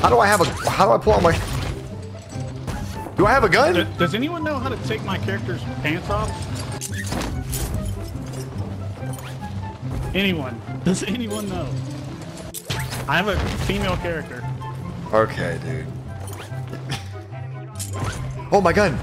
How do I pull out my... Do I have a gun? Does anyone know how to take my character's pants off? Anyone? Does anyone know? I have a female character. Okay, dude. Oh, my gun.